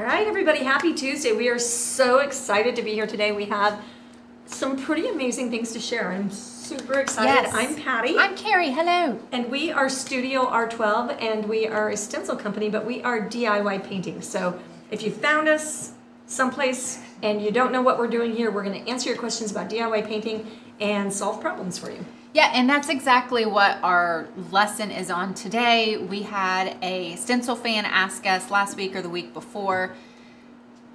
All right, everybody, happy Tuesday. We are so excited to be here today. We have some pretty amazing things to share. I'm super excited. Yes. I'm Patty. I'm Carrie. Hello. And we are Studio R12, and we are a stencil company, but we are DIY painting. So if you found us someplace and you don't know what we're doing here, we're going to answer your questions about DIY painting and solve problems for you. Yeah, and that's exactly what our lesson is on today. We had a stencil fan ask us last week or the week before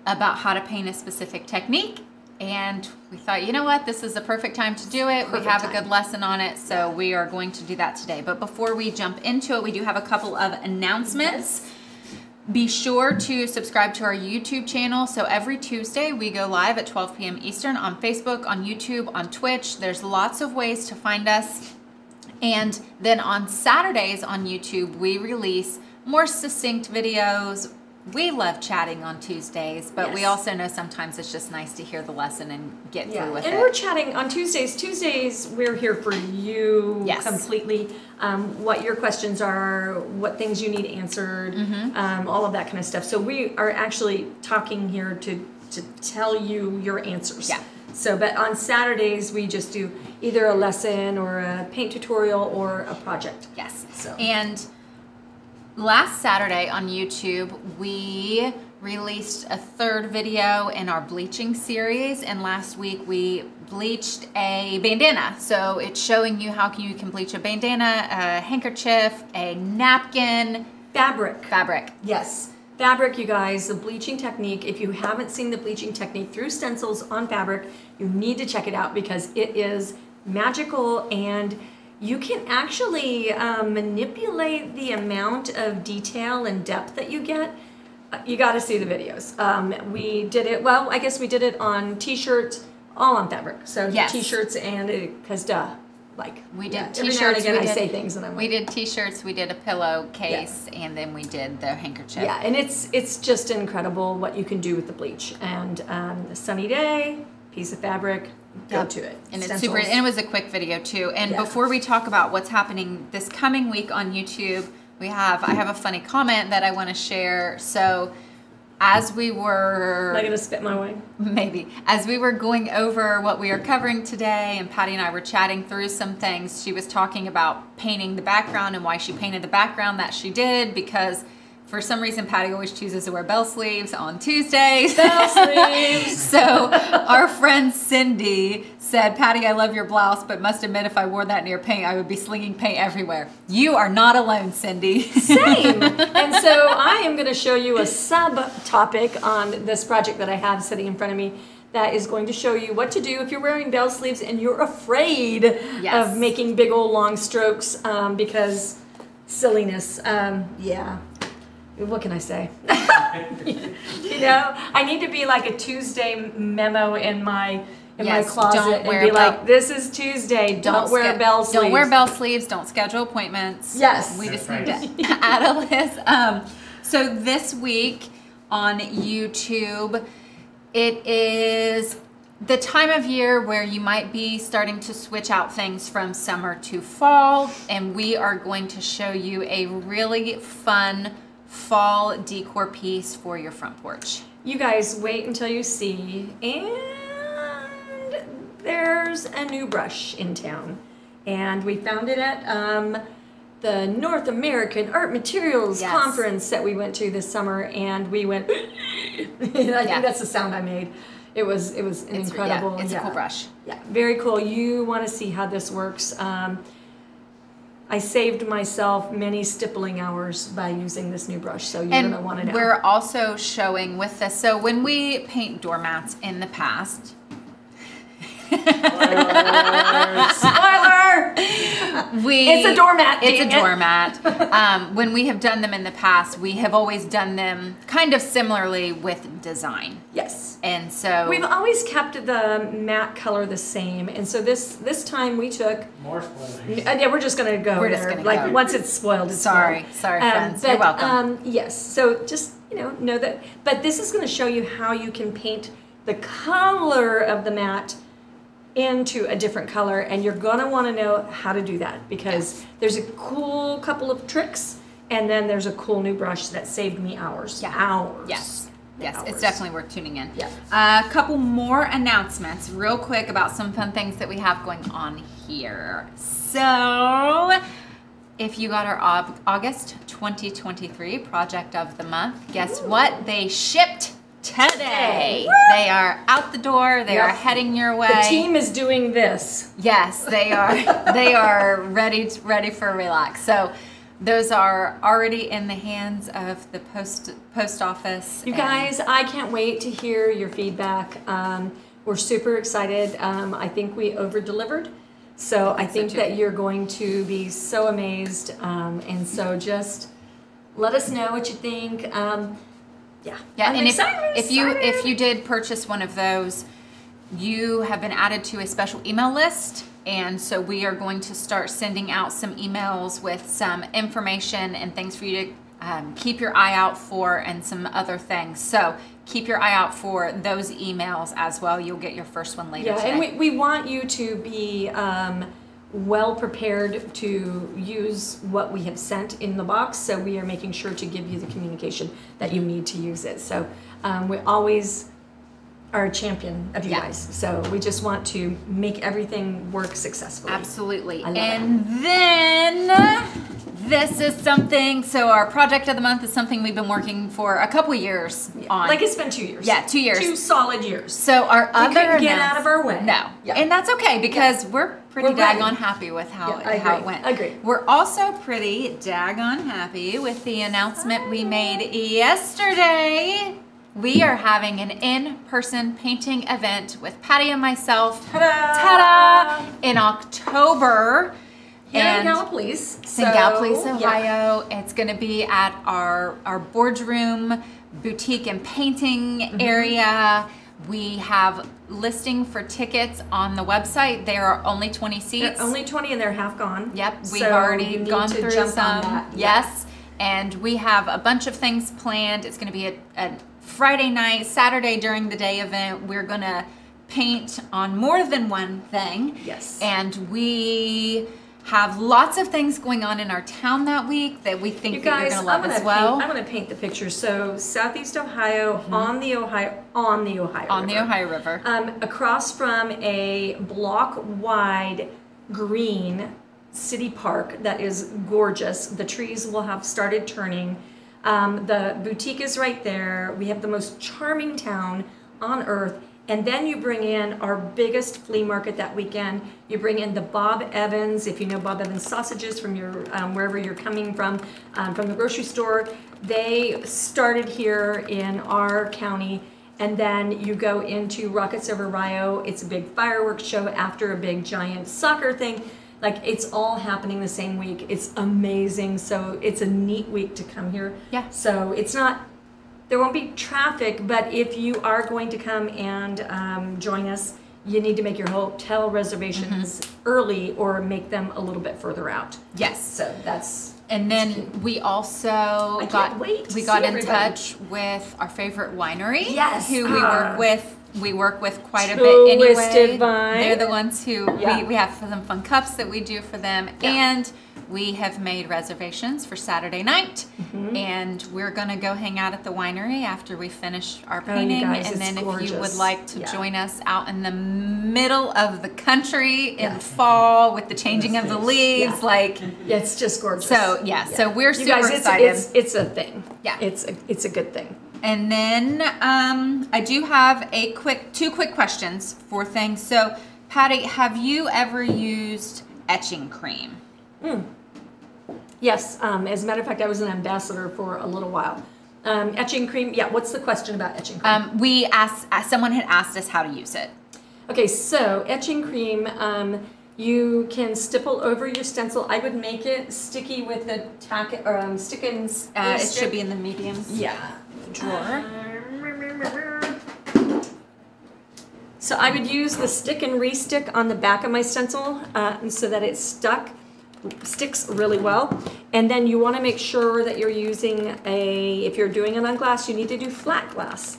about how to paint a specific technique, and we thought, you know what, this is the perfect time to do it. We have a good lesson on it, so we are going to do that today. But before we jump into it, we do have a couple of announcements. Yes. Be sure to subscribe to our YouTube channel. So every Tuesday we go live at 12 p.m. Eastern on Facebook, on YouTube, on Twitch. There's lots of ways to find us. And then on Saturdays on YouTube, we release more succinct videos. We love chatting on Tuesdays, but yes, we also know sometimes it's just nice to hear the lesson and get through with it. And we're chatting on Tuesdays. Tuesdays, we're here for you completely. What your questions are, what things you need answered, all of that kind of stuff. So we are actually talking here to tell you your answers. Yeah. So, but on Saturdays, we just do either a lesson or a paint tutorial or a project. Yes. So. And last Saturday on YouTube, we released a third video in our bleaching series, and last week we bleached a bandana. So it's showing you how you can bleach a bandana, a handkerchief, a napkin. Fabric. Fabric. Yes. Fabric, you guys, the bleaching technique. If you haven't seen the bleaching technique through stencils on fabric, you need to check it out because it is magical, and you can actually manipulate the amount of detail and depth that you get. You got to see the videos. We did it, well, I guess we did it on t-shirts, all on fabric. So t-shirts and, because we did t-shirts. Every now and again I say things and I'm like, we did t-shirts, we did a pillowcase, and then we did the handkerchief. Yeah, and it's just incredible what you can do with the bleach. And a sunny day, piece of fabric, go to it. And it's super, and it was a quick video too. And before we talk about what's happening this coming week on YouTube, I have a funny comment that I want to share. So as we were, am I gonna spit my wine? Maybe. As we were going over what we are covering today, and Patty and I were chatting through some things, she was talking about painting the background and why she painted the background that she did, because for some reason, Patty always chooses to wear bell sleeves on Tuesdays. Bell sleeves! So our friend Cindy said, Patty, I love your blouse, but must admit if I wore that near paint, I would be slinging paint everywhere. You are not alone, Cindy. Same! And so I am going to show you a sub-topic on this project that I have sitting in front of me that is going to show you what to do if you're wearing bell sleeves and you're afraid of making big old long strokes because silliness. What can I say? You know, I need to be like a Tuesday memo in my closet and be like, this is Tuesday, don't wear bell sleeves. Don't wear bell sleeves, don't schedule appointments. Yes. We just need to add a list. So this week on YouTube, it is the time of year where you might be starting to switch out things from summer to fall, and we are going to show you a really fun fall decor piece for your front porch. You guys, wait until you see, and there's a new brush in town, and we found it at the North American Art Materials conference that we went to this summer, and we went I think that's the sound I made. It was incredible. It's a cool brush. Yeah, very cool. You want to see how this works. I saved myself many stippling hours by using this new brush, so you're going to want to know. We're also showing with this, so when we paint doormats in the past, spoiler! It's a doormat. It's a doormat. When we have done them in the past, we have always done them kind of similarly with design. Yes. And so we've always kept the matte color the same. And so this time we took more spoilers. Yeah, we're just gonna go. We're just gonna go. Once it's spoiled. It's spoiled. Sorry, friends. But, you're welcome. Yes. So just know that. But this is gonna show you how you can paint the color of the matte into a different color, and you're gonna wanna know how to do that because there's a cool couple of tricks, and then there's a cool new brush that saved me hours. Hours. Yes. Yes, hours. It's definitely worth tuning in. Yeah. A couple more announcements real quick about some fun things that we have going on here. So if you got our August 2023 Project of the Month, guess Ooh. What? They shipped today. Woo! They are out the door. They yep. are heading your way. The team is doing this. Yes, they are. They are ready for Relax. So those are already in the hands of the post office. You guys, I can't wait to hear your feedback. We're super excited. I think we over-delivered. So I think that you're going to be so amazed. And so just let us know what you think. Yeah, I'm and if you did purchase one of those, you have been added to a special email list, and so we are going to start sending out some emails with some information and things for you to keep your eye out for, and some other things. So keep your eye out for those emails as well. You'll get your first one later. Yeah, today. And we want you to be well prepared to use what we have sent in the box, so we are making sure to give you the communication that you need to use it. So we always are a champion of you yeah. guys, so we just want to make everything work successfully. Absolutely. And that. Then this is something, so our Project of the Month is something we've been working for a couple years on. Like it's been 2 years. Yeah, 2 years. 2 solid years. So our other couldn't get out of our way. No. Yeah. And that's okay, because yeah. we're pretty daggone happy with how it went. Agreed. We're also pretty daggone happy with the announcement we made yesterday. We are having an in-person painting event with Patty and myself. Ta-da! In October. Yeah, in Gallipolis. It's in Gallipolis, Ohio. Yeah. It's going to be at our boardroom, boutique, and painting mm-hmm. area. We have listing for tickets on the website. There are only 20 seats. They're only 20 and they're half gone. Yep, we've already gone through some. Yes, and we have a bunch of things planned. It's going to be a Friday night, Saturday during the day event. We're going to paint on more than one thing. Yes. And we have lots of things going on in our town that week that we think that you're going to love as well. I'm going to paint the picture. So Southeast Ohio, mm-hmm. on the Ohio River. Across from a block-wide green city park that is gorgeous. The trees will have started turning. The boutique is right there. We have the most charming town on earth. And then you bring in our biggest flea market that weekend. You bring in the Bob Evans, if you know Bob Evans sausages from your wherever you're coming from the grocery store. They started here in our county. And then you go into Rockets Over Rio. It's a big fireworks show after a big giant soccer thing. Like, it's all happening the same week. It's amazing. So it's a neat week to come here. Yeah. So it's not... There won't be traffic, but if you are going to come and join us, you need to make your hotel reservations mm-hmm. early or make them a little bit further out. Yes. So that's... And then we also got in touch with our favorite winery. Yes. Who we work with. We work with quite a bit anyway. Vine. They're the ones who yeah. we have some fun cups that we do for them. Yeah. And we have made reservations for Saturday night. Mm-hmm. And we're going to go hang out at the winery after we finish our painting. Guys, and then gorgeous. If you would like to yeah. join us out in the middle of the country in yeah. fall with the changing of the leaves. Yeah. Like yeah, it's just gorgeous. So yeah, yeah. so we're super excited. It's a thing. Yeah. It's a good thing. And then I do have a two quick questions for things. So, Patty, have you ever used etching cream? Yes. As a matter of fact, I was an ambassador for a little while. Etching cream. Yeah. What's the question about etching cream? We asked. Someone had asked us how to use it. Okay. So, etching cream. You can stipple over your stencil. I would make it sticky with the tack or stick and it should be in the mediums. Yeah. Drawer. So I would use the stick and restick on the back of my stencil so that it sticks really well. And then you want to make sure that you're using if you're doing it on glass, you need to do flat glass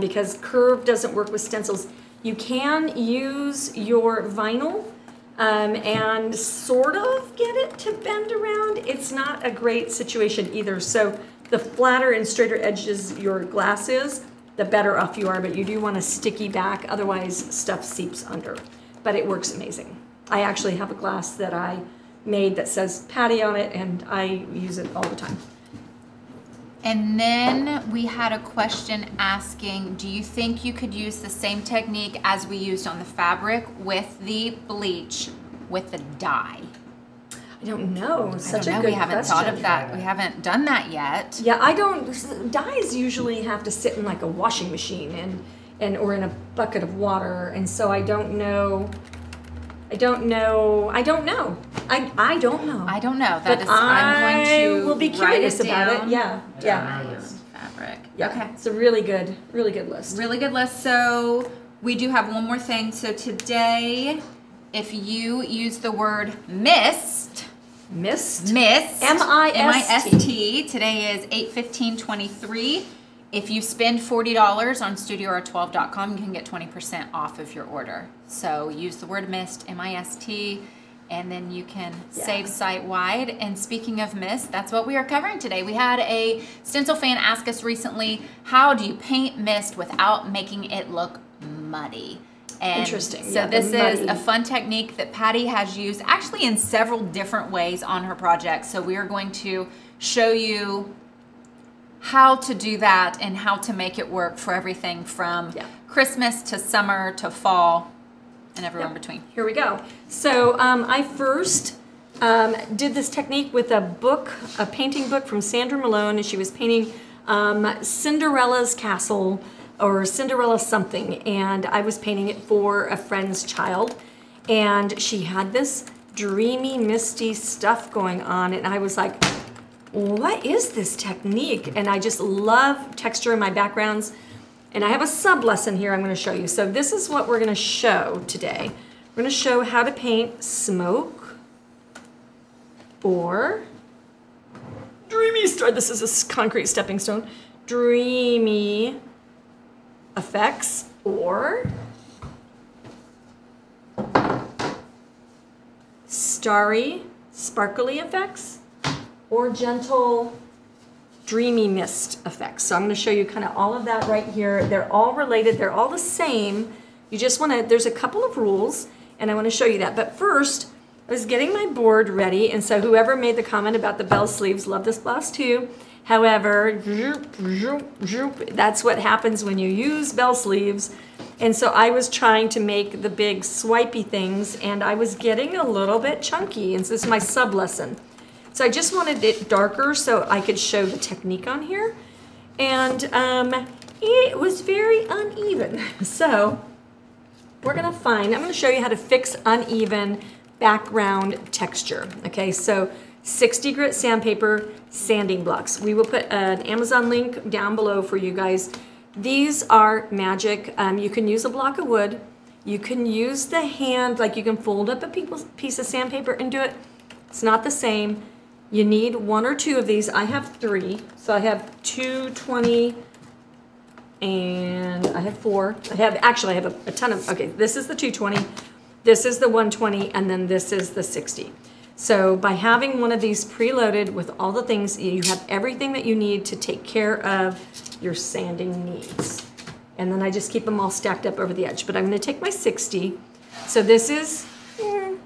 because curve doesn't work with stencils. You can use your vinyl and sort of get it to bend around. It's not a great situation either. So the flatter and straighter edges your glass is, the better off you are, but you do want a sticky back, otherwise stuff seeps under. But it works amazing. I actually have a glass that I made that says Patty on it, and I use it all the time. And then we had a question asking, do you think you could use the same technique as we used on the fabric with the bleach with the dye? I don't know. Such a good question. We haven't thought of that. We haven't done that yet. Yeah, I don't. Dyes usually have to sit in like a washing machine and or in a bucket of water, and so I don't know. I don't know. That is, I'm going to will be curious about it. Yeah, yeah. Fabric. Yeah. Okay. It's a really good list. Really good list. So we do have one more thing. So today, if you use the word mist. Mist. Mist. M-I-S-T. Today is 8/15/23. If you spend $40 on StudioR12.com, you can get 20% off of your order. So use the word mist, M-I-S-T, and then you can save site-wide. And speaking of mist, that's what we are covering today. We had a stencil fan ask us recently, how do you paint mist without making it look muddy? And interesting. So yeah, this is a fun technique that Patty has used actually in several different ways on her project. So we are going to show you how to do that and how to make it work for everything from Christmas to summer to fall and everywhere in between. Here we go. So I first did this technique with a book, a painting book from Sandra Malone, and she was painting Cinderella's castle or Cinderella something, and I was painting it for a friend's child, and she had this dreamy, misty stuff going on, and I was like, what is this technique? And I just love texture in my backgrounds. And I have a sub lesson here I'm gonna show you. So this is what we're gonna show today. We're gonna show how to paint smoke or dreamy, this is a concrete stepping stone, dreamy effects or starry, sparkly effects, or gentle, dreamy mist effects. So I'm gonna show you kind of all of that right here. They're all related, they're all the same. You just wanna, there's a couple of rules and I wanna show you that. But first, I was getting my board ready, and so whoever made the comment about the bell sleeves, love this blouse too. However, that's what happens when you use bell sleeves. And so I was trying to make the big swipey things and I was getting a little bit chunky. And so this is my sub lesson. So I just wanted it darker so I could show the technique on here. And it was very uneven. So we're gonna find, I'm gonna show you how to fix uneven background texture. Okay, so 60 grit sandpaper, sanding blocks. We will put an Amazon link down below for you guys. These are magic. You can use a block of wood. You can use the hand, like you can fold up a piece of sandpaper and do it. It's not the same. You need one or two of these. I have three. So I have 220 and I have four. I have, actually I have a ton of, okay, this is the 220, this is the 120, and then this is the 60. So by having one of these preloaded with all the things, you have everything that you need to take care of your sanding needs. And then I just keep them all stacked up over the edge. But I'm gonna take my 60. So this is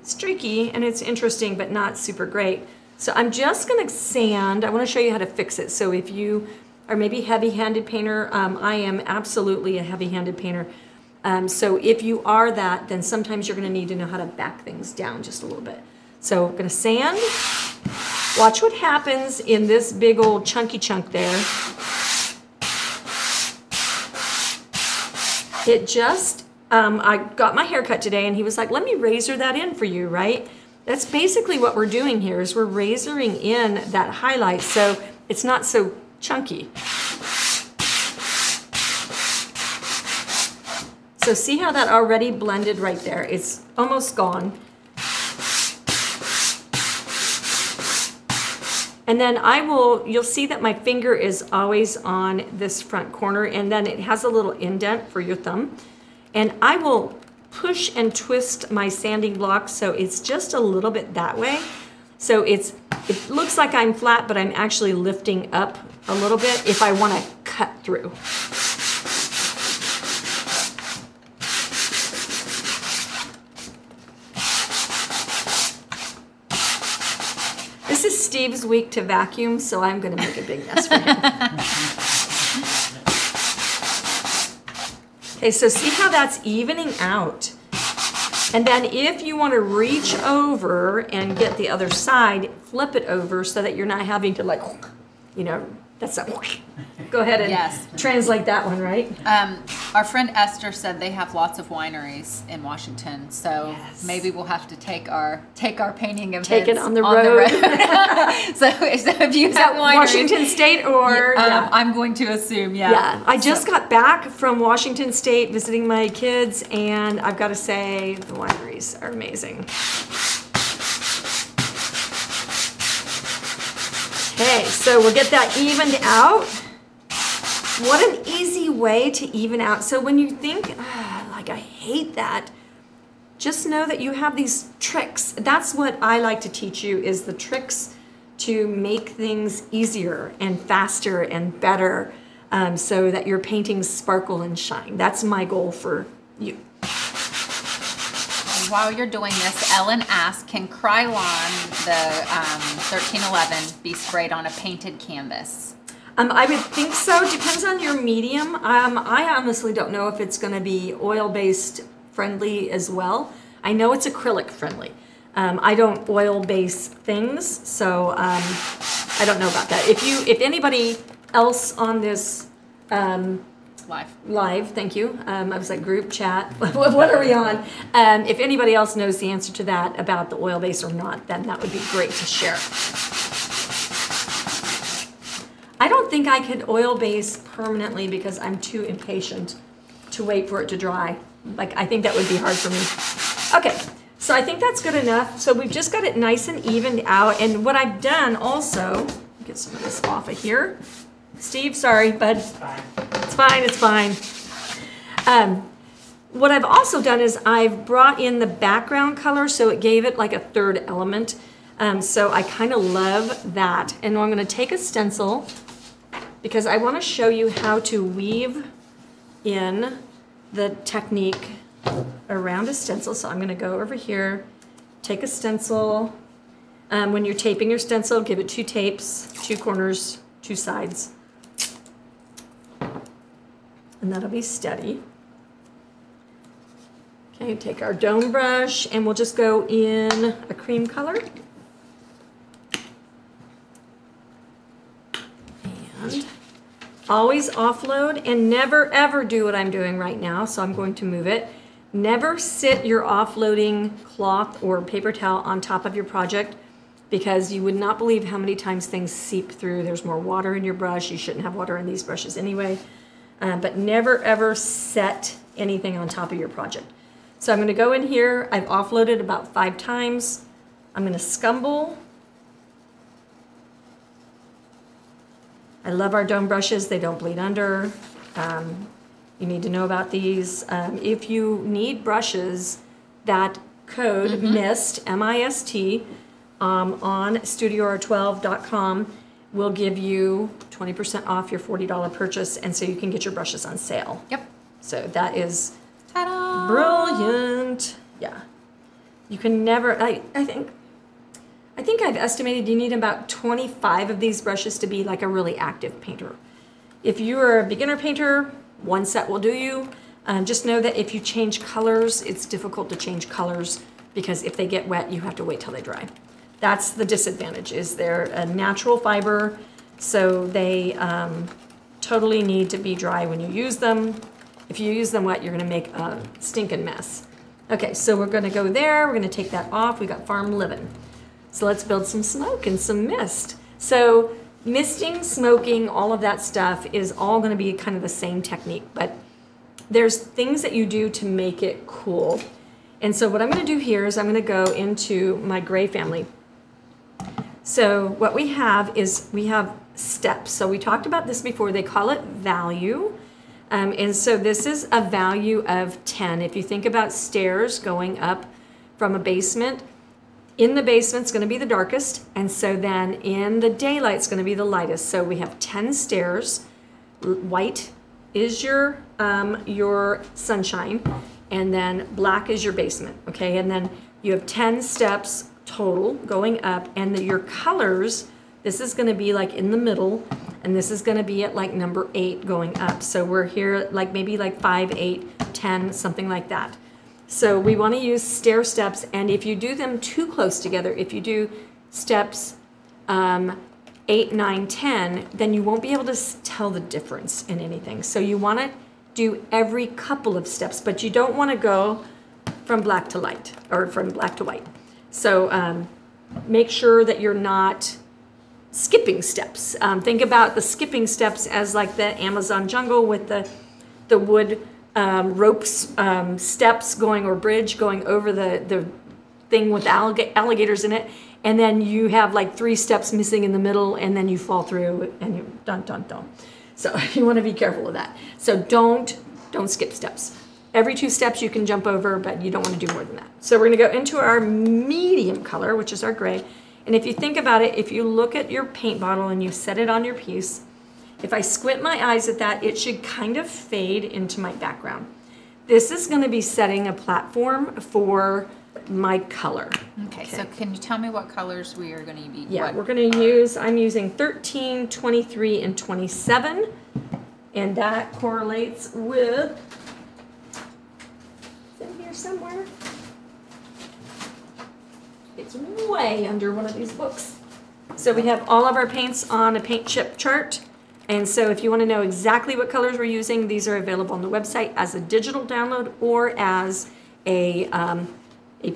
streaky and it's interesting, but not super great. So I'm just gonna sand. I wanna show you how to fix it. So if you are maybe heavy-handed painter, I am absolutely a heavy-handed painter. So if you are that, then sometimes you're gonna need to know how to back things down just a little bit. So I'm gonna sand. Watch what happens in this big old chunky chunk there. It just, I got my hair cut today and he was like, let me razor that in for you, right? That's basically what we're doing here is we're razoring in that highlight so it's not so chunky. So see how that already blended right there? It's almost gone. And then I will, you'll see that my finger is always on this front corner and then it has a little indent for your thumb. And I will push and twist my sanding block so it's just a little bit that way. So it looks like I'm flat, but I'm actually lifting up a little bit if I want to cut through. Steve's weak to vacuum, so I'm going to make a big mess for him. Okay, so see how that's evening out. And then if you want to reach over and get the other side, flip it over so that you're not having to, like, you know, that's a, go ahead and translate that one, right? Our friend Esther said they have lots of wineries in Washington, so maybe we'll have to take our painting events. Take it on the road. So if you have wineries, Washington State or I'm going to assume, yeah. I just got back from Washington State visiting my kids, and I've got to say the wineries are amazing. Okay, so we'll get that evened out. What an easy way to even out. So when you think, like, I hate that, just know that you have these tricks. That's what I like to teach you, is the tricks to make things easier and faster and better, so that your paintings sparkle and shine. That's my goal for you. While you're doing this, Ellen asked, can Krylon, the 1311, be sprayed on a painted canvas? I would think so. Depends on your medium. I honestly don't know if it's going to be oil-based friendly as well. I know it's acrylic friendly. I don't oil-based things, so I don't know about that. If anybody else on this Live, thank you. I was like, group chat, what are we on? If anybody else knows the answer to that about the oil base or not, then that would be great to share. I don't think I could oil base permanently because I'm too impatient to wait for it to dry. Like, I think that would be hard for me. Okay, so I think that's good enough. So we've just got it nice and evened out. And what I've done also, get some of this off of here. Steve, sorry, bud. It's fine, it's fine. What I've also done is I've brought in the background color, so it gave it like a third element. So I kind of love that. And I'm gonna take a stencil because I wanna show you how to weave in the technique around a stencil. So I'm gonna go over here, take a stencil. When you're taping your stencil, give it two tapes, two corners, two sides. And that'll be steady. Okay, take our dome brush and we'll just go in a cream color. And always offload and never ever do what I'm doing right now, so I'm going to move it. Never sit your offloading cloth or paper towel on top of your project, because you would not believe how many times things seep through. There's more water in your brush. You shouldn't have water in these brushes anyway. But never ever set anything on top of your project. So I'm gonna go in here, I've offloaded about 5 times. I'm gonna scumble. I love our dome brushes, they don't bleed under. You need to know about these. If you need brushes that code MIST, M-I-S-T, on StudioR12.com will give you 20% off your $40 purchase, and so you can get your brushes on sale. Yep. So that is brilliant. Yeah. You can never, I think I've estimated you need about 25 of these brushes to be like a really active painter. If you are a beginner painter, one set will do you. Just know that if you change colors, it's difficult to change colors because if they get wet, you have to wait till they dry. That's the disadvantage, is they're a natural fiber, so they totally need to be dry when you use them. If you use them wet, you're gonna make a stinking mess. Okay, so we're gonna go there, we're gonna take that off, we got farm living. So let's build some smoke and some mist. So misting, smoking, all of that stuff is all gonna be kind of the same technique, but there's things that you do to make it cool. And so what I'm gonna do here is I'm gonna go into my gray family. So what we have is we have steps. So we talked about this before. They call it value. And so this is a value of 10. If you think about stairs going up from a basement, in the basement's going to be the darkest. And so then in the daylight's going to be the lightest. So we have 10 stairs. White is your sunshine. And then black is your basement. Okay. And then you have 10 steps total going up, and the, your colors, this is gonna be like in the middle, and this is gonna be at like number 8 going up. So we're here like maybe like 5, 8, 10, something like that. So we wanna use stair steps, and if you do them too close together, if you do steps 8, 9, 10, then you won't be able to tell the difference in anything. So you wanna do every couple of steps, but you don't wanna go from black to light, or from black to white. So make sure that you're not skipping steps. Think about the skipping steps as like the Amazon jungle with the wood ropes, steps going, or bridge going over the thing with alligators in it, and then you have like 3 steps missing in the middle, and then you fall through and you're dun dun dun. So you want to be careful of that. So don't skip steps. Every 2 steps you can jump over, but you don't want to do more than that. So we're going to go into our medium color, which is our gray. And if you think about it, if you look at your paint bottle and you set it on your piece, if I squint my eyes at that, it should kind of fade into my background. This is going to be setting a platform for my color. Okay, so can you tell me what colors we are going to be? Yeah, we're going to use, I'm using 13, 23, and 27. And that correlates with... somewhere. It's way under one of these books. So we have all of our paints on a paint chip chart. And so if you want to know exactly what colors we're using, these are available on the website as a digital download or as a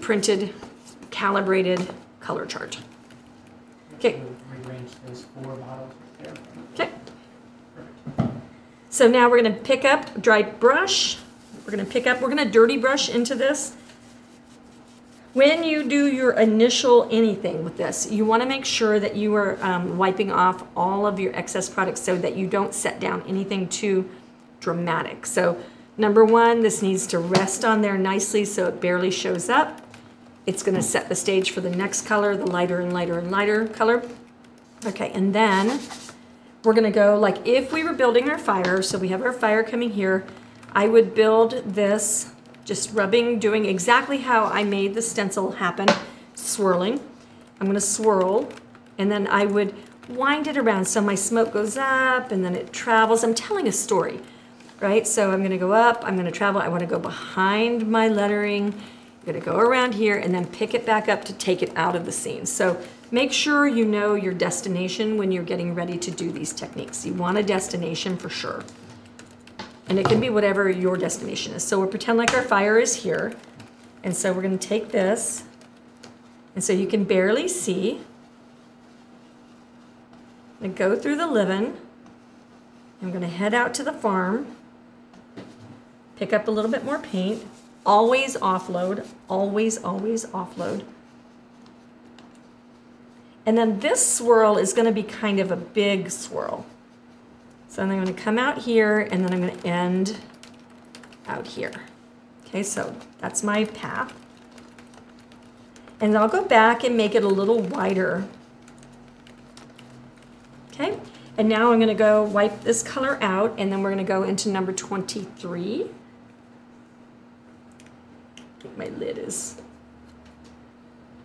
printed, calibrated color chart. Okay. Okay. So now we're going to pick up dry brush. We're going to pick up, we're going to dirty brush into this. When you do your initial anything with this, you want to make sure that you are wiping off all of your excess products so that you don't set down anything too dramatic. So number 1, this needs to rest on there nicely so it barely shows up. It's going to set the stage for the next color, the lighter and lighter and lighter color. Okay, and then we're going to go like if we were building our fire, so we have our fire coming here, I would build this just rubbing, doing exactly how I made the stencil happen, swirling. I'm going to swirl, and then I would wind it around so my smoke goes up and then it travels. I'm telling a story, right? So I'm going to go up, I'm going to travel, I want to go behind my lettering, I'm going to go around here and then pick it back up to take it out of the scene. So make sure you know your destination when you're getting ready to do these techniques. You want a destination for sure. And it can be whatever your destination is. So we'll pretend like our fire is here. And so we're going to take this. And so you can barely see. I'm going to go through the living. I'm going to head out to the farm. Pick up a little bit more paint. Always offload. Always, always offload. And then this swirl is going to be kind of a big swirl. So then I'm going to come out here, and then I'm going to end out here. Okay, so that's my path. And I'll go back and make it a little wider. Okay, and now I'm going to go wipe this color out, and then we're going to go into number 23. I think my lid is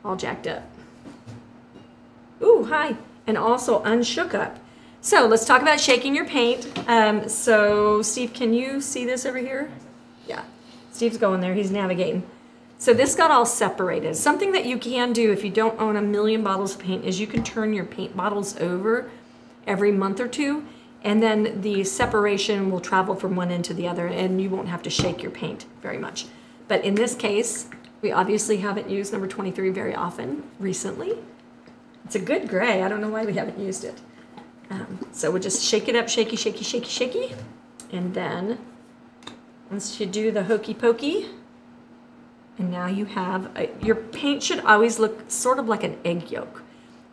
all jacked up. Ooh, hi. And also unshook up. So let's talk about shaking your paint. So Steve, can you see this over here? Yeah, Steve's going there, he's navigating. So this got all separated. Something that you can do if you don't own a million bottles of paint is you can turn your paint bottles over every month or 2, and then the separation will travel from one end to the other and you won't have to shake your paint very much. But in this case, we obviously haven't used number 23 very often recently. It's a good gray, I don't know why we haven't used it. So we'll just shake it up, shaky, shaky, shaky, shaky. And then once you do the hokey pokey, and now you have, your paint should always look sort of like an egg yolk.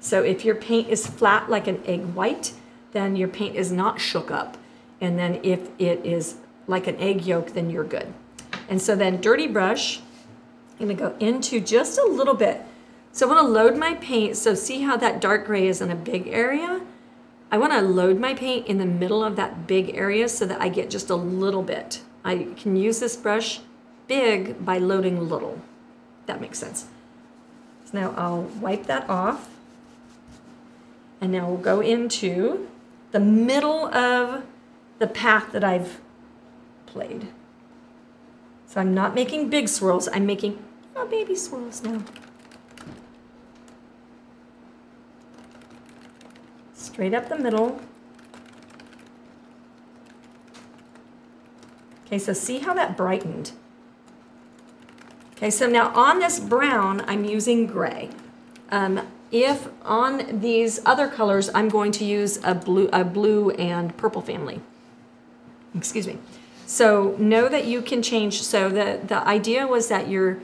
So if your paint is flat like an egg white, then your paint is not shook up. And then if it is like an egg yolk, then you're good. And so then dirty brush, I'm gonna go into just a little bit. So I wanna load my paint. So see how that dark gray is in a big area? I want to load my paint in the middle of that big area so that I get just a little bit. I can use this brush big by loading little. That makes sense. So now I'll wipe that off. And now we'll go into the middle of the path that I've played. So I'm not making big swirls, I'm making baby swirls now. Straight up the middle. Okay, so see how that brightened? Okay, so now on this brown, I'm using gray. If on these other colors, I'm going to use a blue and purple family. Excuse me. So know that you can change. So the idea was that your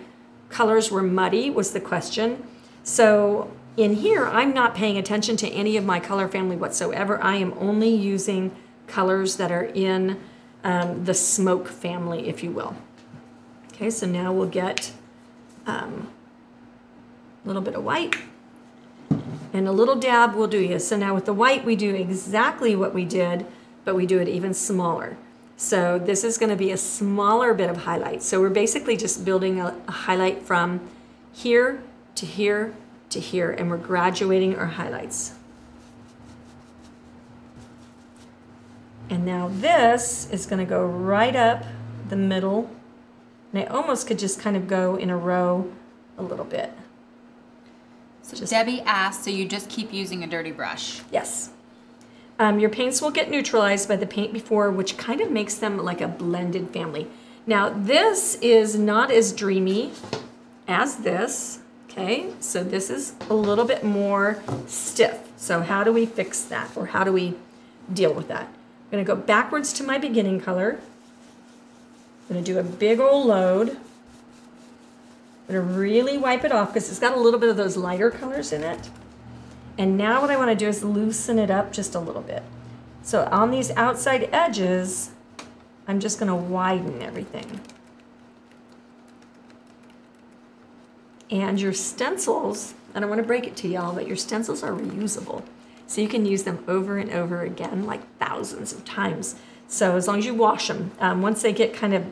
colors were muddy was the question. So in here, I'm not paying attention to any of my color family whatsoever. I am only using colors that are in the smoke family, if you will. Okay, so now we'll get a little bit of white and a little dab will do you. So now with the white, we do exactly what we did, but we do it even smaller. So this is gonna be a smaller bit of highlight. So we're basically just building a highlight from here to here to here, and we're graduating our highlights. And now this is gonna go right up the middle. And I almost could just kind of go in a row a little bit. So just, Debbie asked, so you just keep using a dirty brush? Yes. Your paints will get neutralized by the paint before, which kind of makes them like a blended family. Now this is not as dreamy as this, okay? So this is a little bit more stiff. So how do we fix that, or how do we deal with that? I'm gonna go backwards to my beginning color. I'm gonna do a big old load. I'm gonna really wipe it off because it's got a little bit of those lighter colors in it. And now what I wanna do is loosen it up just a little bit. So on these outside edges, I'm just gonna widen everything. And your stencils, I don't wanna break it to y'all, but your stencils are reusable. So you can use them over and over again, like thousands of times. So as long as you wash them, once they get kind of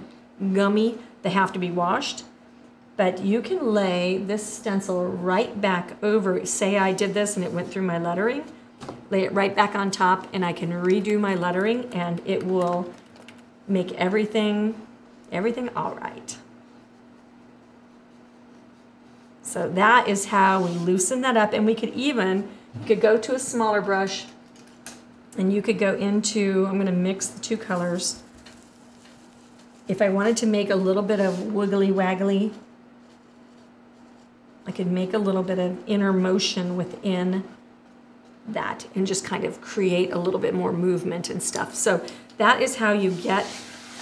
gummy, they have to be washed. But you can lay this stencil right back over. Say I did this and it went through my lettering, lay it right back on top and I can redo my lettering and it will make everything all right. So that is how we loosen that up, and we could even, you could go to a smaller brush. And you could go into, I'm gonna mix the two colors. If I wanted to make a little bit of wiggly waggly, I could make a little bit of inner motion within that and just kind of create a little bit more movement and stuff. So that is how you get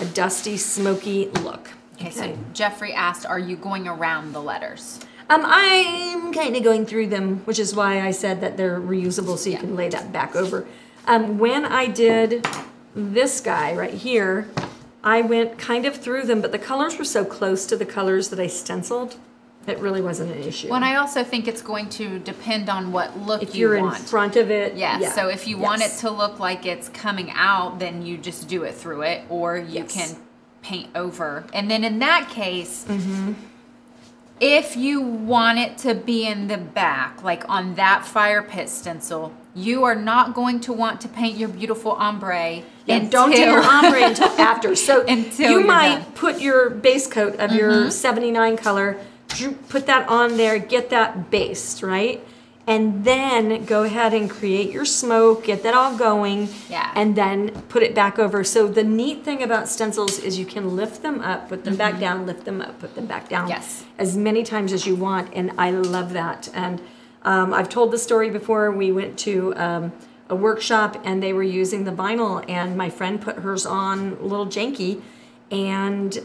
a dusty, smoky look. Okay, so Jeffrey asked, are you going around the letters? I'm kind of going through them, which is why I said that they're reusable, so you can lay that back over. When I did this guy right here, I went kind of through them, but the colors were so close to the colors that I stenciled, it really wasn't an issue. Well, and I also think it's going to depend on what look you want. If you're in front of it. Yeah, yeah. So if you want it to look like it's coming out, then you just do it through it, or you can paint over. And then in that case, if you want it to be in the back, like on that fire pit stencil, you are not going to want to paint your beautiful ombre. And don't do your ombre until after. So you might put your base coat of your 79 color, put that on there, get that based, right? And then go ahead and create your smoke, get that all going, and then put it back over. So the neat thing about stencils is you can lift them up, put them back down, lift them up, put them back down as many times as you want, and I love that. And I've told the story before. We went to a workshop, and they were using the vinyl, and my friend put hers on a little janky, and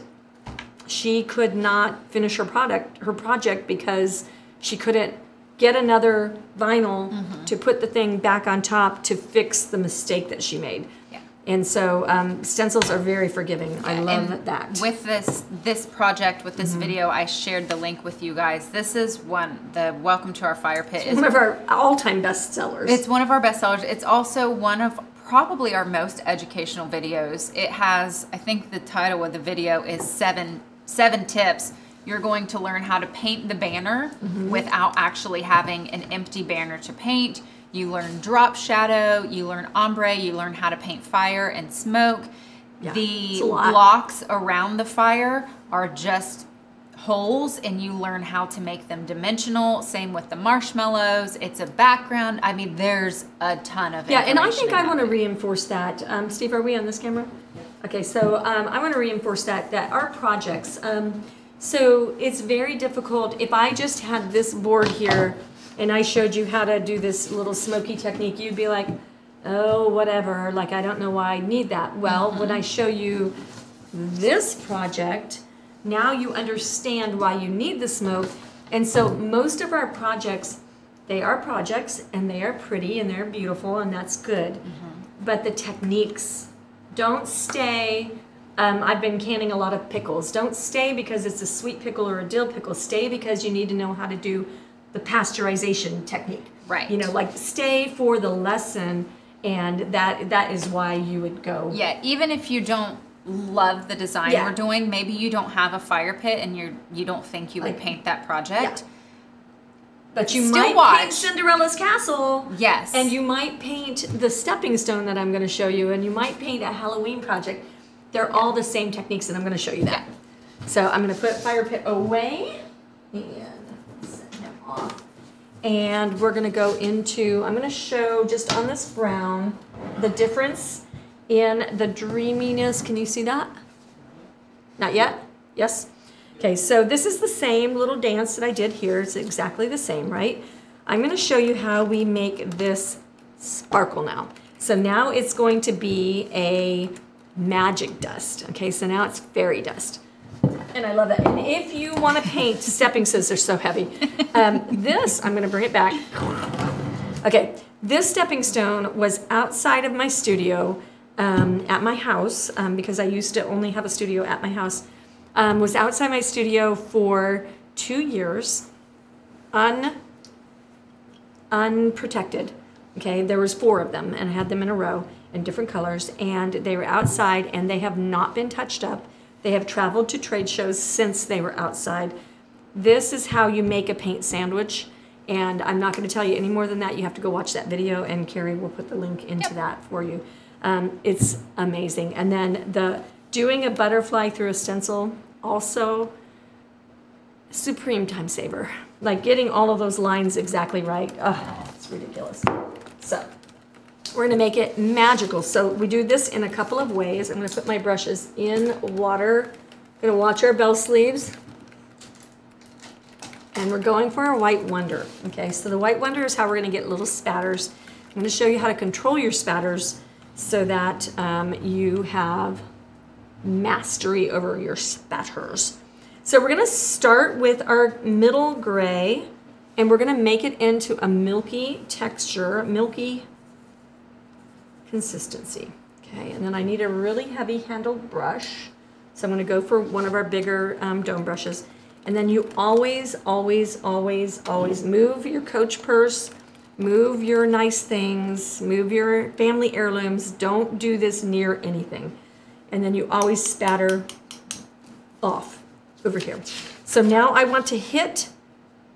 she could not finish her project because she couldn't get another vinyl to put the thing back on top to fix the mistake that she made. Yeah. And so stencils are very forgiving. I love that. With this project, with this video, I shared the link with you guys. This is the Welcome to Our Fire Pit. It's one of our all-time bestsellers. It's one of our bestsellers. It's also one of probably our most educational videos. It has, I think the title of the video is seven tips you're going to learn how to paint the banner without actually having an empty banner to paint. You learn drop shadow, you learn ombre, you learn how to paint fire and smoke. Yeah, the blocks around the fire are just holes, and you learn how to make them dimensional. Same with the marshmallows. It's a background. I mean, there's a ton of information. Yeah, and I think I want to reinforce that. Steve, are we on this camera? Okay, so I want to reinforce that our projects, so it's very difficult. If I just had this board here and I showed you how to do this little smoky technique, you'd be like, oh, whatever, like I don't know why I need that. Well, when I show you this project, now you understand why you need the smoke. And so most of our projects, they are projects and they are pretty and they're beautiful and that's good. But the techniques, don't stay. I've been canning a lot of pickles. Don't stay because it's a sweet pickle or a dill pickle. Stay because you need to know how to do the pasteurization technique. Right. You know, like stay for the lesson, and that is why you would go. Yeah, even if you don't love the design we're doing, maybe you don't have a fire pit and you don't think you would paint that project. Yeah. But you might paint Cinderella's castle. Yes. And you might paint the stepping stone that I'm going to show you, and you might paint a Halloween project. They're all the same techniques, and I'm going to show you that. Yeah. So I'm going to put fire pit away and set him off. And we're going to go into, I'm going to show just on this brown the difference in the dreaminess. Can you see that? Not yet? Yes? Okay, so this is the same little dance that I did here. It's exactly the same, right? I'm going to show you how we make this sparkle now. So now it's going to be a magic dust. Okay, so now it's fairy dust. And I love that. And if you want to paint, stepping stones are so heavy. This, I'm going to bring it back. Okay, this stepping stone was outside of my studio at my house because I used to only have a studio at my house. Was outside my studio for 2 years, unprotected. Okay, there was 4 of them, and I had them in a row in different colors, and they were outside, and they have not been touched up. They have traveled to trade shows since they were outside. This is how you make a paint sandwich, and I'm not going to tell you any more than that. You have to go watch that video, and Carrie will put the link into that for you. It's amazing. And then doing a butterfly through a stencil, also supreme time saver. Like getting all of those lines exactly right, it's ridiculous. So we're gonna make it magical. So we do this in a couple of ways. I'm gonna put my brushes in water. I'm gonna watch our bell sleeves. And we're going for our white wonder. Okay, so the white wonder is how we're gonna get little spatters. I'm gonna show you how to control your spatters so that you have mastery over your spatters. So we're gonna start with our middle gray, and we're gonna make it into a milky texture, milky consistency. Okay, and then I need a really heavy handled brush. So I'm gonna go for one of our bigger dome brushes. And then you always, always, always, always move your Coach purse, move your nice things, move your family heirlooms. Don't do this near anything. And then you always spatter off over here. So now I want to hit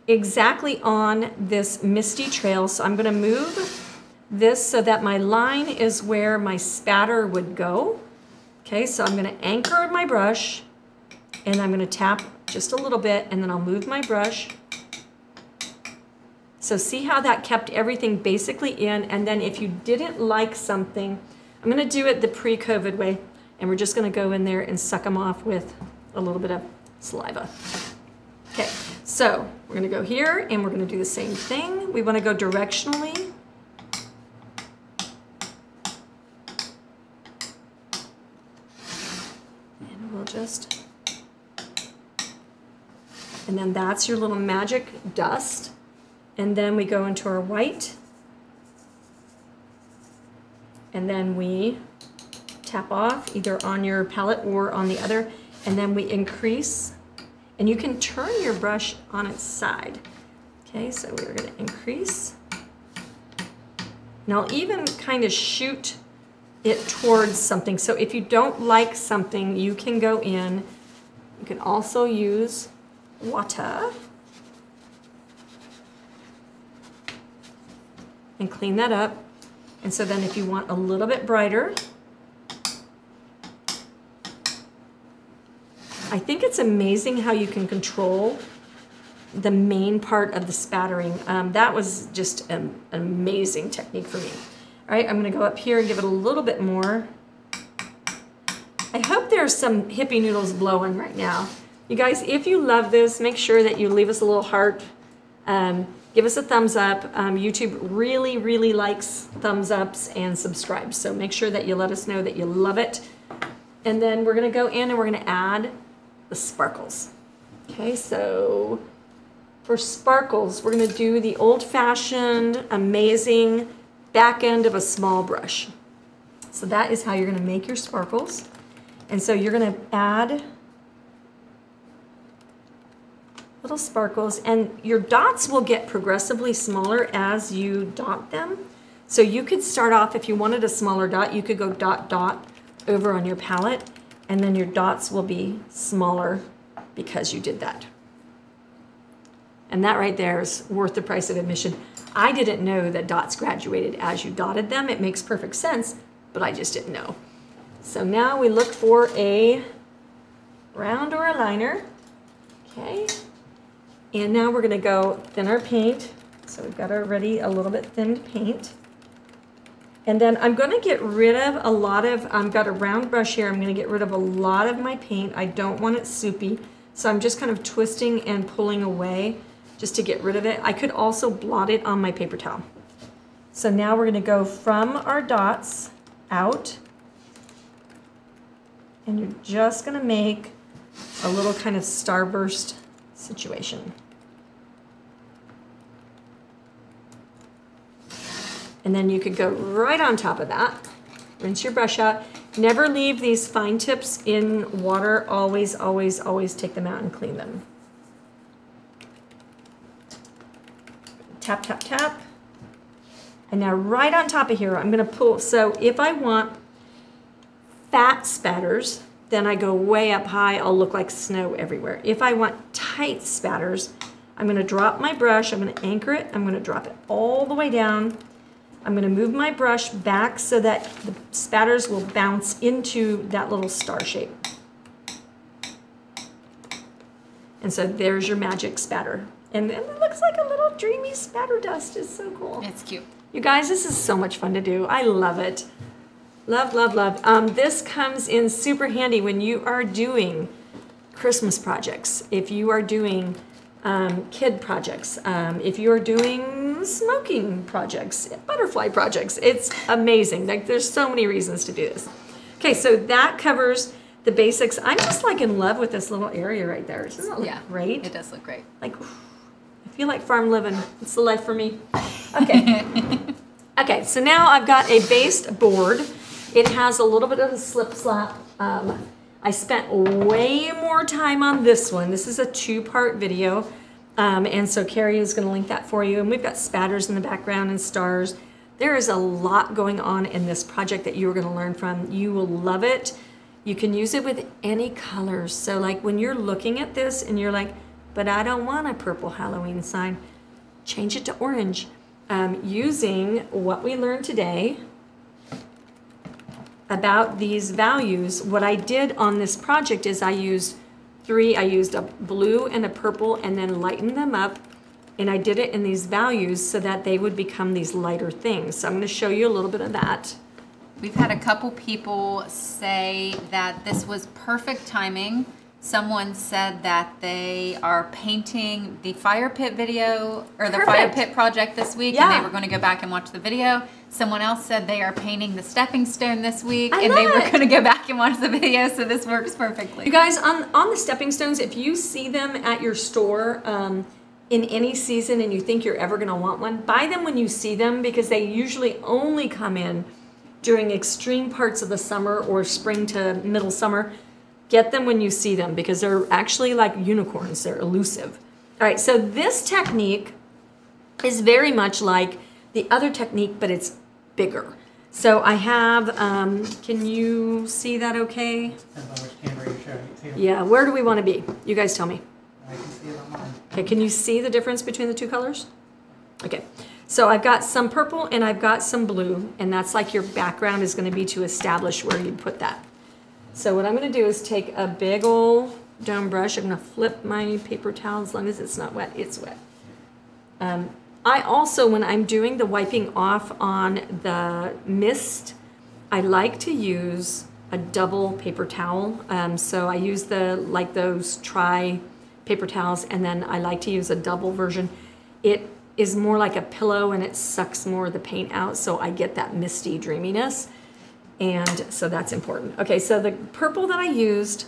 exactly on this misty trail. So I'm gonna move this so that my line is where my spatter would go. Okay, so I'm gonna anchor my brush, and I'm gonna tap just a little bit, and then I'll move my brush. So see how that kept everything basically in, and then if you didn't like something, I'm gonna do it the pre-COVID way. And we're just gonna go in there and suck them off with a little bit of saliva. Okay, so we're gonna go here and we're gonna do the same thing. We wanna go directionally. And we'll just, and then that's your little magic dust. And then we go into our white. And then we tap off either on your palette or on the other, and then we increase, and you can turn your brush on its side. Okay, so we're going to increase. Now even kind of shoot it towards something. So if you don't like something, you can go in. You can also use water and clean that up. And so then if you want a little bit brighter, I think it's amazing how you can control the main part of the spattering. That was just an amazing technique for me. All right, I'm gonna go up here and give it a little bit more. I hope there's some hippie noodles blowing right now. You guys, if you love this, make sure that you leave us a little heart. Give us a thumbs up. YouTube really, really likes thumbs ups and subscribes. So make sure that you let us know that you love it. And then we're gonna go in and we're gonna add the sparkles. Okay, so for sparkles, we're gonna do the old-fashioned, amazing back end of a small brush. So that is how you're gonna make your sparkles. And so you're gonna add little sparkles, and your dots will get progressively smaller as you dot them. So you could start off, if you wanted a smaller dot, you could go dot dot over on your palette, and then your dots will be smaller because you did that. And that right there is worth the price of admission. I didn't know that dots graduated as you dotted them. It makes perfect sense, but I just didn't know. So now we look for a round or a liner, okay? And now we're gonna go thin our paint. So we've got already a little bit thinned paint. And then I'm gonna get rid of a lot of, I've got a round brush here, I'm gonna get rid of a lot of my paint. I don't want it soupy. So I'm just kind of twisting and pulling away just to get rid of it. I could also blot it on my paper towel. So now we're gonna go from our dots out, and you're just gonna make a little kind of starburst situation. And then you could go right on top of that. Rinse your brush out. Never leave these fine tips in water. Always, always, always take them out and clean them. Tap, tap, tap. And now right on top of here, I'm gonna pull. So if I want fat spatters, then I go way up high, I'll look like snow everywhere. If I want tight spatters, I'm gonna drop my brush, I'm gonna anchor it, I'm gonna drop it all the way down. I'm gonna move my brush back so that the spatters will bounce into that little star shape. And so there's your magic spatter. And it looks like a little dreamy spatter dust. It's so cool. It's cute. You guys, this is so much fun to do. I love it. Love, love, love. This comes in super handy when you are doing Christmas projects, if you are doing kid projects, if you are doing smoking projects, butterfly projects. It's amazing. Like, there's so many reasons to do this. Okay, so that covers the basics. I'm just like in love with this little area right there. Doesn't it look great? It does look great. Like, I feel like farm living. It's the life for me. Okay. Okay, so now I've got a based board. It has a little bit of a slip slap. I spent way more time on this one. This is a two-part video. And so Carrie is gonna link that for you. And we've got spatters in the background and stars. There is a lot going on in this project that you are gonna learn from. You will love it. You can use it with any colors. So like when you're looking at this and you're like, but I don't want a purple Halloween sign, change it to orange. Using what we learned today, about these values, what I did on this project is I used three, I used a blue and a purple and then lightened them up, and I did it in these values so that they would become these lighter things. So I'm gonna show you a little bit of that. We've had a couple people say that this was perfect timing. Someone said that they are painting the fire pit video, or the fire pit project this week, and they were gonna go back and watch the video. Someone else said they are painting the stepping stone this week, and they were gonna go back and watch the video, so this works perfectly. You guys, on the stepping stones, if you see them at your store in any season and you think you're ever gonna want one, buy them when you see them, because they usually only come in during extreme parts of the summer or spring to middle summer. Get them when you see them, because they're actually like unicorns. They're elusive. All right, so this technique is very much like the other technique, but it's bigger. So I have, can you see that okay? Depends on which camera you're showing it to. Yeah, where do we want to be? You guys tell me. I can see it. Okay, can you see the difference between the two colors? Okay, so I've got some purple and I've got some blue, and that's like your background is gonna be to establish where you put that. So what I'm gonna do is take a big old dome brush. I'm gonna flip my paper towel as long as it's not wet, it's wet. I also, when I'm doing the wiping off on the mist, I like to use a double paper towel. So I use those tri paper towels, and then I like to use a double version. It is more like a pillow and it sucks more of the paint out, so I get that misty dreaminess, and so that's important. Okay, so the purple that I used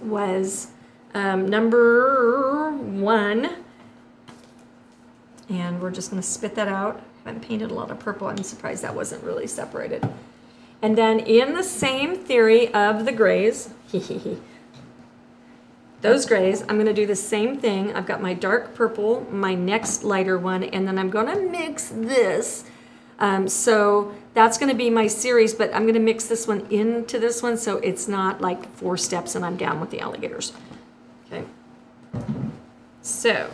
was number 1, and we're just gonna spit that out. I haven't painted a lot of purple. I'm surprised that wasn't really separated. And then in the same theory of the grays, those grays, I'm gonna do the same thing. I've got my dark purple, my next lighter one, and then I'm gonna mix this. So that's gonna be my series, but I'm gonna mix this one into this one so it's not like 4 steps and I'm down with the alligators. Okay, so.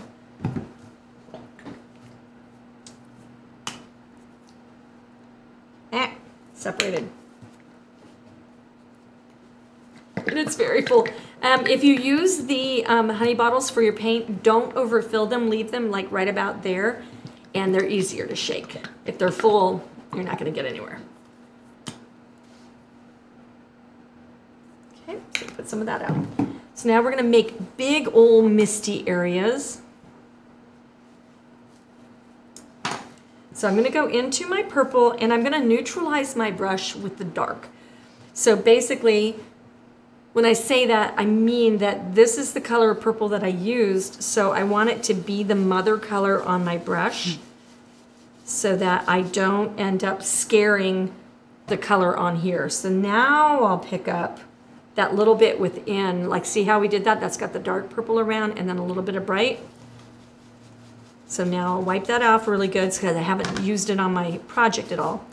Separated. And it's very full. If you use the honey bottles for your paint, don't overfill them. Leave them like right about there, and they're easier to shake. If they're full, you're not going to get anywhere. Okay, so put some of that out. So now we're going to make big old misty areas. So I'm gonna go into my purple and I'm gonna neutralize my brush with the dark. So basically, when I say that, I mean that this is the color of purple that I used, so I want it to be the mother color on my brush so that I don't end up scaring the color on here. So now I'll pick up that little bit within, like see how we did that? That's got the dark purple around and then a little bit of bright. So now I'll wipe that off really good because I haven't used it on my project at all.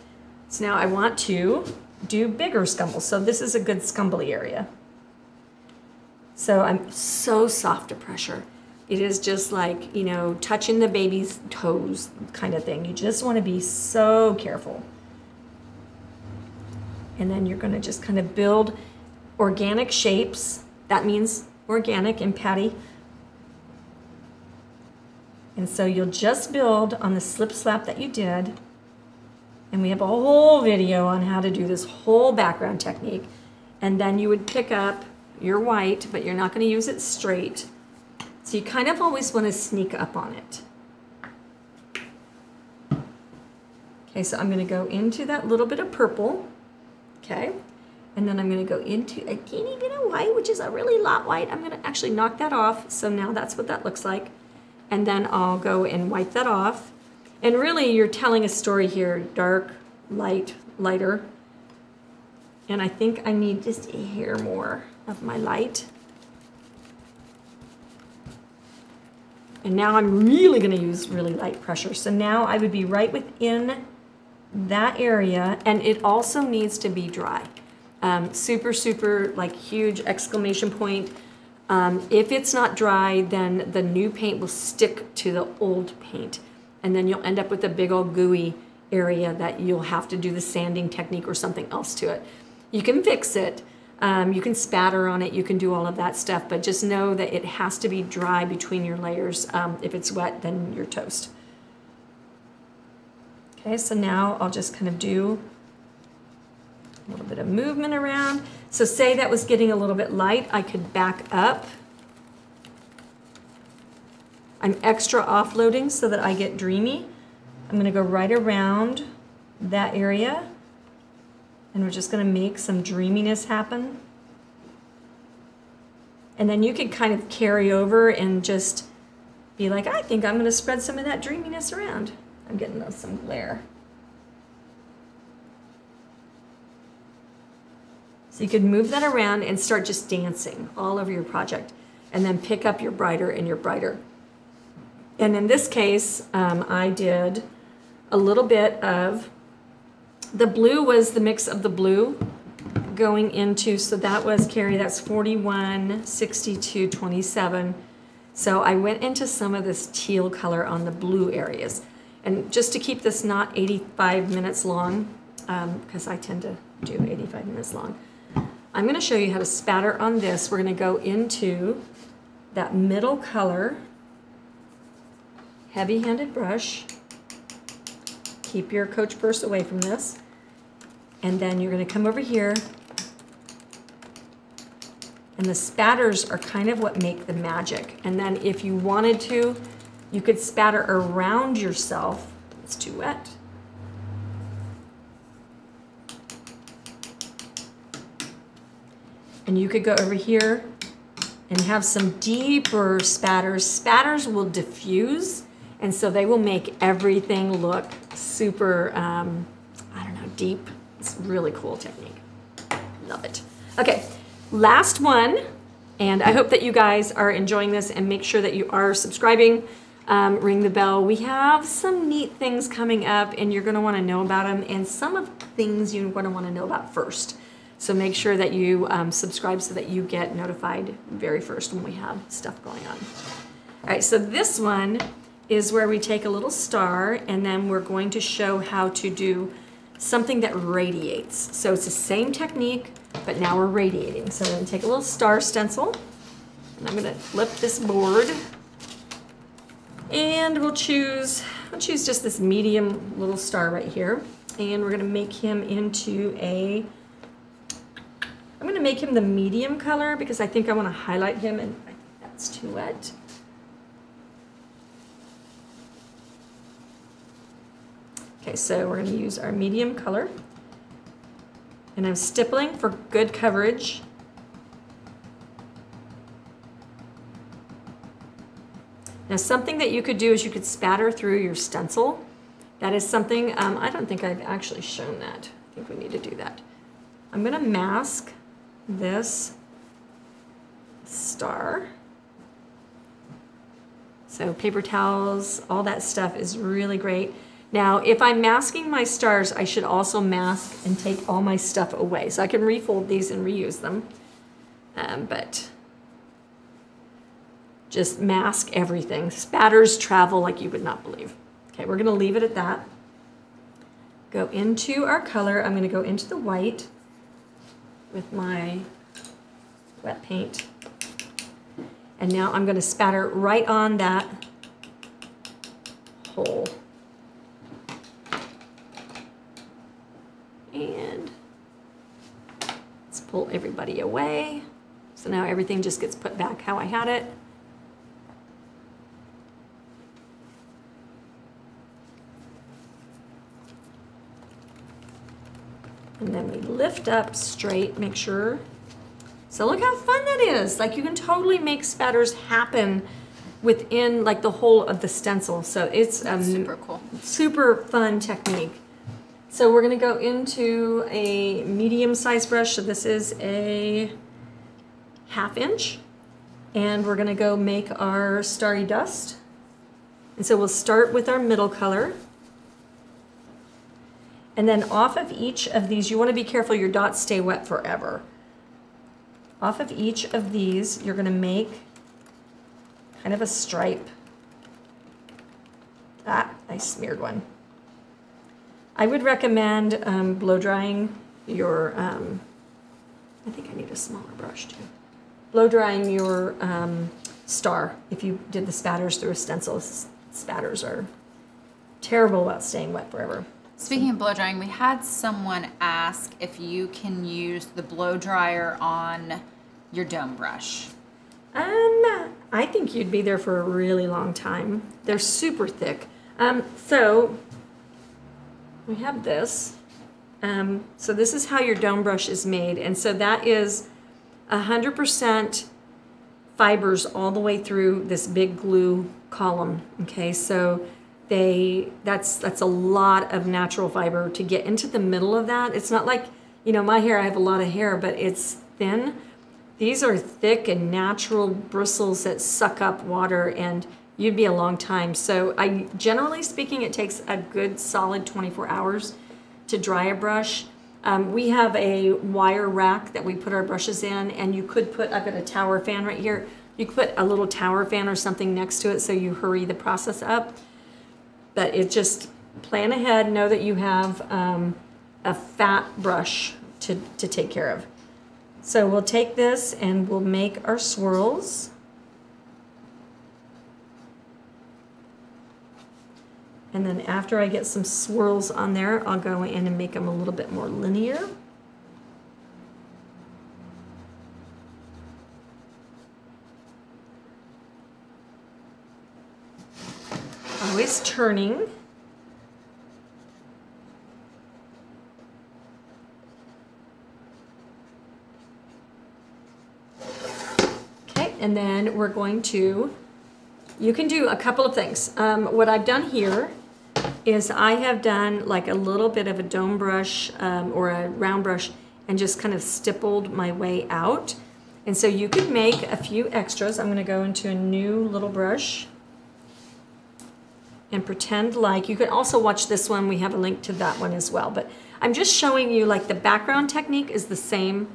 So now I want to do bigger scumbles. So this is a good scumbly area. So I'm so soft to pressure. It is just like, you know, touching the baby's toes kind of thing. You just want to be so careful. And then you're going to just kind of build organic shapes. That means organic and patty. And so you'll just build on the slip slap that you did. And we have a whole video on how to do this whole background technique. And then you would pick up your white, but you're not going to use it straight. So you kind of always want to sneak up on it. Okay, so I'm going to go into that little bit of purple. Okay, and then I'm going to go into a teeny bit of white, which is a really lot white. I'm going to actually knock that off. So now that's what that looks like. And then I'll go and wipe that off. And really, you're telling a story here, dark, light, lighter. And I think I need just a hair more of my light. And now I'm really gonna use really light pressure. So now I would be right within that area, and it also needs to be dry. Super, super, like huge exclamation point. If it's not dry, then the new paint will stick to the old paint, and then you'll end up with a big old gooey area that you'll have to do the sanding technique or something else to it. You can fix it, you can spatter on it, you can do all of that stuff, but just know that it has to be dry between your layers. If it's wet, then you're toast. Okay, so now I'll just kind of do a little bit of movement around. So say that was getting a little bit light, I could back up. I'm extra offloading so that I get dreamy. I'm gonna go right around that area, and we're just gonna make some dreaminess happen. And then you could kind of carry over and just be like, I think I'm gonna spread some of that dreaminess around. I'm getting some glare. So you could move that around and start just dancing all over your project, and then pick up your brighter and your brighter. And in this case, I did a little bit of, the blue was the mix of the blue going into, so that was, Carrie, that's 41, 62, 27. So I went into some of this teal color on the blue areas. And just to keep this not 85 minutes long, because I tend to do 85 minutes long, I'm going to show you how to spatter on this. We're going to go into that middle color, heavy-handed brush. Keep your coach purse away from this. And then you're going to come over here. And the spatters are kind of what make the magic. And then if you wanted to, you could spatter around yourself. It's too wet. And you could go over here and have some deeper spatters. Spatters will diffuse, and so they will make everything look super, I don't know, deep. It's a really cool technique. Love it. Okay, last one, and I hope that you guys are enjoying this, and make sure that you are subscribing. Ring the bell. We have some neat things coming up, and you're going to want to know about them, and some of the things you're going to want to know about first. So make sure that you subscribe so that you get notified very first when we have stuff going on. All right, so this one is where we take a little star, and then we're going to show how to do something that radiates. So it's the same technique, but now we're radiating. So I'm going to take a little star stencil, and I'm going to flip this board. And we'll choose just this medium little star right here. And we're gonna make him into a, I'm gonna make him the medium color because I think I wanna highlight him, and I think that's too wet. Okay, so we're gonna use our medium color. And I'm stippling for good coverage. Now, something that you could do is you could spatter through your stencil. That is something, I don't think I've actually shown that. I think we need to do that. I'm going to mask this star. So paper towels, all that stuff is really great. Now, if I'm masking my stars, I should also mask and take all my stuff away. So I can refold these and reuse them. But just mask everything. Spatters travel like you would not believe. Okay, we're gonna leave it at that. Go into our color. I'm gonna go into the white with my wet paint. And now I'm gonna spatter right on that hole. And let's pull everybody away. So now everything just gets put back how I had it. And then we lift up straight, make sure. So look how fun that is. Like, you can totally make spatters happen within like the whole of the stencil. So it's super cool, super fun technique. So we're gonna go into a medium-sized brush. So this is a 1/2 inch. And we're gonna go make our starry dust. And so we'll start with our middle color. And then off of each of these, you want to be careful your dots stay wet forever. Off of each of these, you're going to make kind of a stripe. Ah, I smeared one. I would recommend blow drying your, I think I need a smaller brush too. Blow drying your star if you did the spatters through a stencil. Spatters are terrible about staying wet forever. Speaking of blow drying, we had someone ask if you can use the blow dryer on your dome brush. I think you'd be there for a really long time. They're super thick. So we have this. So this is how your dome brush is made. And so that is 100% fibers all the way through this big glue column. Okay, so that's a lot of natural fiber to get into the middle of that. It's not like, you know, my hair, I have a lot of hair, but it's thin. These are thick and natural bristles that suck up water, and you'd be a long time. So I, generally speaking, it takes a good solid 24 hours to dry a brush. We have a wire rack that we put our brushes in, and you could put, I've got a tower fan right here. You could put a little tower fan or something next to it so you hurry the process up. But it just, plan ahead, know that you have a fat brush to take care of. So we'll take this and we'll make our swirls. And then after I get some swirls on there, I'll go in and make them a little bit more linear. Always turning. Okay, and then we're going to, you can do a couple of things. What I've done here is I have done like a little bit of a dome brush or a round brush and just kind of stippled my way out. And so you could make a few extras. I'm gonna go into a new little brush and pretend like, you can also watch this one, we have a link to that one as well, but I'm just showing you like the background technique is the same,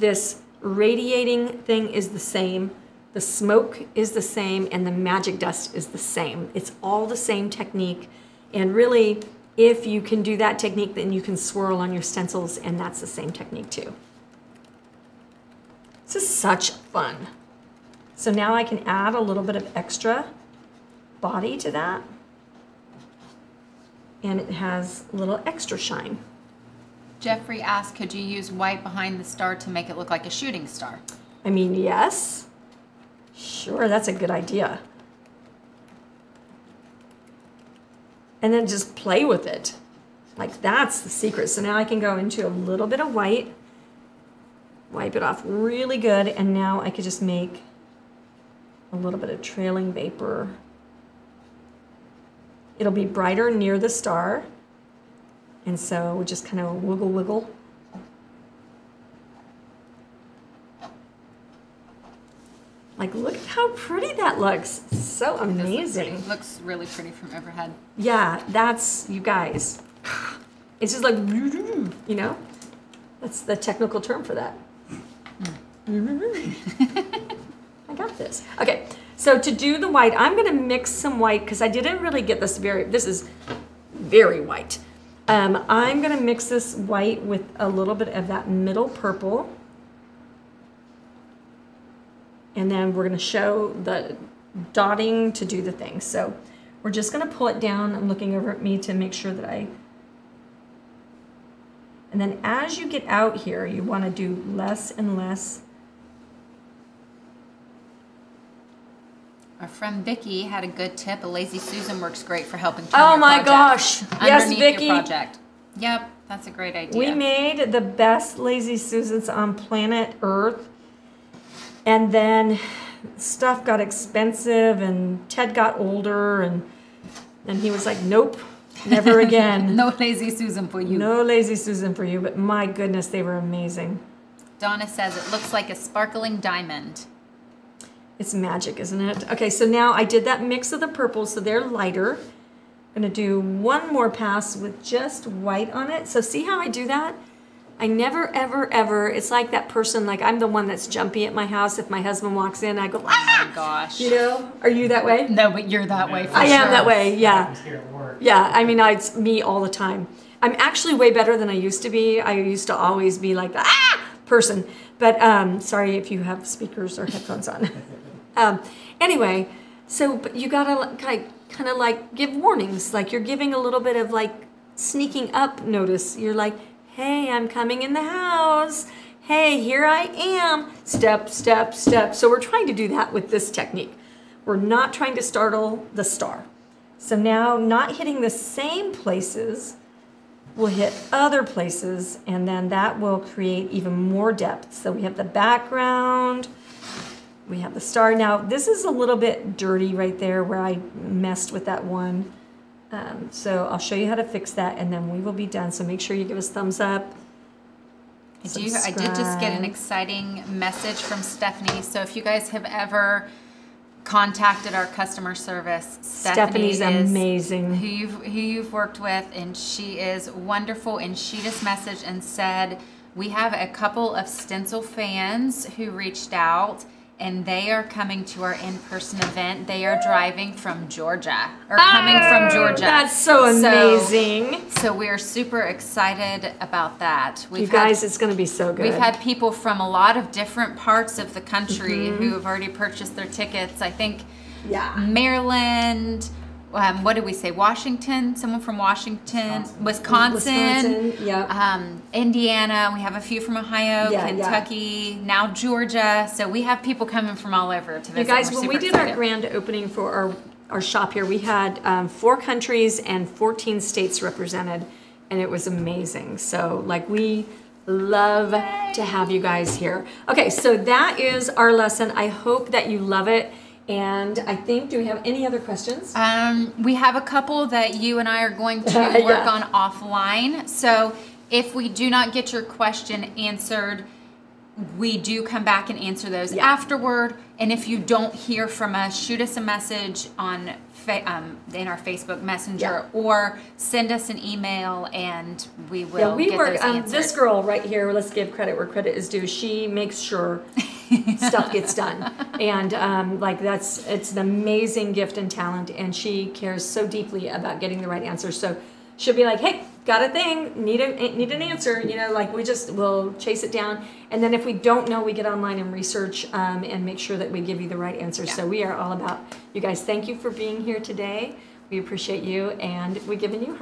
this radiating thing is the same, the smoke is the same, and the magic dust is the same. It's all the same technique. And really, if you can do that technique, then you can swirl on your stencils, and that's the same technique too. This is such fun. So now I can add a little bit of extra body to that. And it has a little extra shine. Jeffrey asked, could you use white behind the star to make it look like a shooting star? I mean, yes. Sure, that's a good idea. And then just play with it. Like, that's the secret. So now I can go into a little bit of white, wipe it off really good, and now I could just make a little bit of trailing vapor. It'll be brighter near the star, and so we just kind of wiggle, wiggle. Like, look at how pretty that looks. So amazing. It looks really pretty from overhead. Yeah, that's, you guys. It's just like, you know? That's the technical term for that. I got this. Okay, so to do the white, I'm gonna mix some white because I didn't really get this this is very white. I'm gonna mix this white with a little bit of that middle purple. And then we're gonna show the dotting to do the thing. So we're just gonna pull it down. I'm looking over at me to make sure that I, and then as you get out here, you wanna do less and less. Our friend Vicki had a good tip. A lazy Susan works great for helping turn your project. Oh my gosh, yes Vicki. Yep, that's a great idea. We made the best lazy Susans on planet Earth. And then stuff got expensive and Ted got older and he was like, nope, never again. No lazy Susan for you. No lazy Susan for you, but my goodness, they were amazing. Donna says it looks like a sparkling diamond. It's magic, isn't it? Okay, so now I did that mix of the purple, so they're lighter. I'm gonna do one more pass with just white on it. So see how I do that? I never, ever, ever, it's like that person, like I'm the one that's jumpy at my house. If my husband walks in, I go, ah! Oh my gosh. You know, are you that way? No, but you're that way for sure. I am that way, yeah. Yeah, I mean, it's me all the time. I'm actually way better than I used to be. I used to always be like the ah! person. But sorry if you have speakers or headphones on. Anyway, so but you gotta kind of like give warnings. Like you're giving a little bit of like sneaking up notice. You're like, hey, I'm coming in the house. Hey, here I am. Step, step, step. So we're trying to do that with this technique. We're not trying to startle the star. So now not hitting the same places, we'll hit other places, and then that will create even more depth. So we have the background, we have the star. Now this is a little bit dirty right there where I messed with that one. So I'll show you how to fix that, and then we will be done. So make sure you give us thumbs up. I did just get an exciting message from Stephanie. So if you guys have ever contacted our customer service, Stephanie's amazing. Who you've worked with, and she is wonderful. And she just messaged and said, we have a couple of stencil fans who reached out and they are coming to our in-person event. They are driving from Georgia, or coming from Georgia. That's so amazing. So we're super excited about that. You guys, it's gonna be so good. We've had people from a lot of different parts of the country who have already purchased their tickets. I think Maryland, what did we say, Washington? Someone from Washington, Wisconsin, Indiana. We have a few from Ohio, Kentucky, now Georgia. So we have people coming from all over to visit. You guys, when we did our grand opening for our shop here, we had 4 countries and 14 states represented, and it was amazing. So like, we love to have you guys here. Okay, so that is our lesson. I hope that you love it. And I think, do we have any other questions? We have a couple that you and I are going to work on offline. So if we do not get your question answered, we do come back and answer those afterward. And if you don't hear from us, shoot us a message on in our Facebook Messenger, or send us an email, and we will get those answered. This girl right here, let's give credit where credit is due. She makes sure stuff gets done, and like, it's an amazing gift and talent, and she cares so deeply about getting the right answer. So she'll be like, hey, got a thing, need an answer, you know, like, we just will chase it down. And then if we don't know, we get online and research and make sure that we give you the right answer. So we are all about you guys. Thank you for being here today. We appreciate you, and we're giving you her.